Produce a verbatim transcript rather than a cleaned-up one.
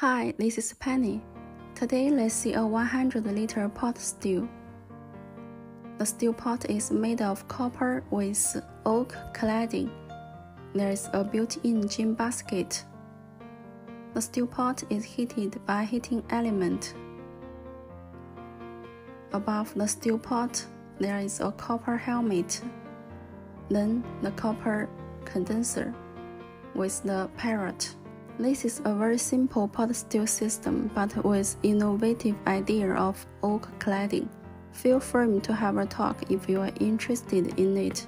Hi, this is Penny. Today let's see a one hundred liter pot stew. The stew pot is made of copper with oak cladding. There is a built-in gin basket. The stew pot is heated by heating element. Above the stew pot, there is a copper helmet, then the copper condenser with the parrot. This is a very simple pot stew system, but with innovative idea of oak cladding. Feel free to have a talk if you are interested in it.